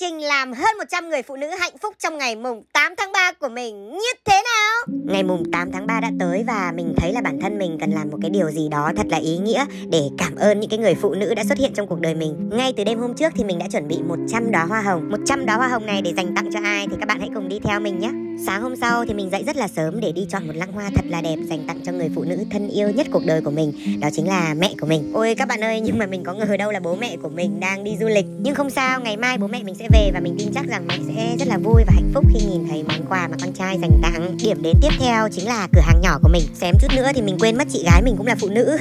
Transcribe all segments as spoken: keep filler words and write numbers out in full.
trình làm hơn một trăm người phụ nữ hạnh phúc trong ngày mùng tám tháng ba của mình như thế nào? Ngày mùng tám tháng ba đã tới và mình thấy là bản thân mình cần làm một cái điều gì đó thật là ý nghĩa để cảm ơn những cái người phụ nữ đã xuất hiện trong cuộc đời mình. Ngay từ đêm hôm trước thì mình đã chuẩn bị một trăm đóa hoa hồng. một trăm đóa hoa hồng này để dành tặng cho ai thì các bạn hãy cùng đi theo mình nhé. Sáng hôm sau thì mình dậy rất là sớm để đi chọn một lăng hoa thật là đẹp dành tặng cho người phụ nữ thân yêu nhất cuộc đời của mình, đó chính là mẹ của mình. Ôi các bạn ơi, nhưng mà mình có ngờ đâu là bố mẹ của mình đang đi du lịch. Nhưng không sao, ngày mai bố mẹ mình sẽ về và mình tin chắc rằng mẹ sẽ rất là vui và hạnh phúc khi nhìn thấy món quà mà con trai dành tặng. Điểm đến tiếp theo chính là cửa hàng nhỏ của mình. Xém chút nữa thì mình quên mất chị gái mình cũng là phụ nữ.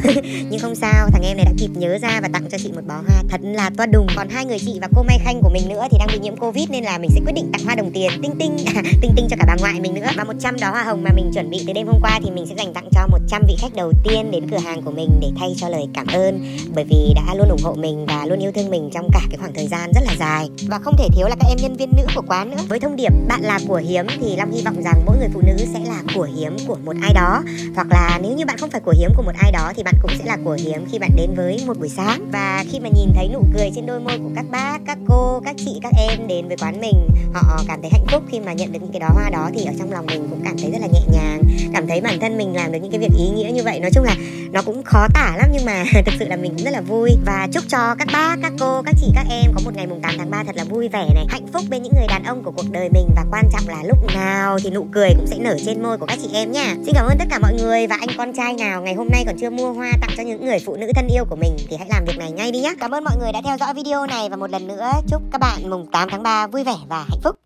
Nhưng không sao, thằng em này đã kịp nhớ ra và tặng cho chị một bó hoa thật là toa đùng. Còn hai người chị và cô Mai Khanh của mình nữa thì đang bị nhiễm Covid nên là mình sẽ quyết định tặng hoa đồng tiền tinh tinh tinh tinh cho cả bà ngoại mình nữa. Và một trăm đóa hoa hồng mà mình chuẩn bị từ đêm hôm qua thì mình sẽ dành tặng cho một trăm vị khách đầu tiên đến cửa hàng của mình để thay cho lời cảm ơn, bởi vì đã luôn ủng hộ mình và luôn yêu thương mình trong cả cái khoảng thời gian rất là dài. Và không thể thiếu là các em nhân viên nữ của quán nữa. Với thông điệp bạn là của hiếm thì Long hy vọng rằng mỗi người phụ nữ sẽ là của hiếm của một ai đó, hoặc là nếu như bạn không phải của hiếm của một ai đó thì bạn cũng sẽ là của hiếm khi bạn đến với một buổi sáng. Và khi mà nhìn thấy nụ cười trên đôi môi của các bác, các cô, các chị, các em đến với quán mình, họ cảm thấy hạnh phúc khi mà nhận được những cái đóa hoa đó thì ở trong lòng mình cũng cảm thấy rất là nhẹ nhàng, cảm thấy bản thân mình làm được những cái việc ý nghĩa như vậy. Nói chung là nó cũng khó tả lắm nhưng mà thực sự là mình cũng rất là vui. Và chúc cho các bác, các cô, các chị, các em có một ngày mùng tám tháng ba thật là vui vẻ này, hạnh phúc bên những người đàn ông của cuộc đời mình, và quan trọng là lúc nào thì nụ cười cũng sẽ nở trên môi của các chị em nha. Xin cảm ơn tất cả mọi người, và anh con trai nào ngày hôm nay còn chưa mua hoa tặng cho những người phụ nữ thân yêu của mình thì hãy làm việc này ngay đi nhé. Cảm ơn mọi người đã theo dõi video này, và một lần nữa chúc các bạn mùng tám tháng ba vui vẻ và hạnh phúc.